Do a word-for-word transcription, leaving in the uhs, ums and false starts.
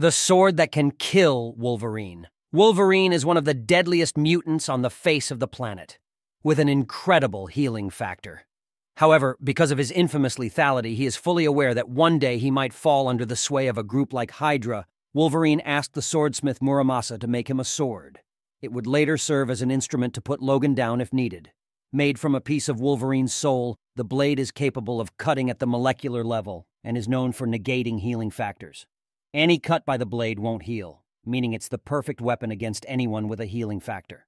the sword that can kill Wolverine. Wolverine is one of the deadliest mutants on the face of the planet, with an incredible healing factor. However, because of his infamous lethality, he is fully aware that one day he might fall under the sway of a group like Hydra. Wolverine asked the swordsmith Muramasa to make him a sword. It would later serve as an instrument to put Logan down if needed. Made from a piece of Wolverine's soul, the blade is capable of cutting at the molecular level and is known for negating healing factors. Any cut by the blade won't heal, meaning it's the perfect weapon against anyone with a healing factor.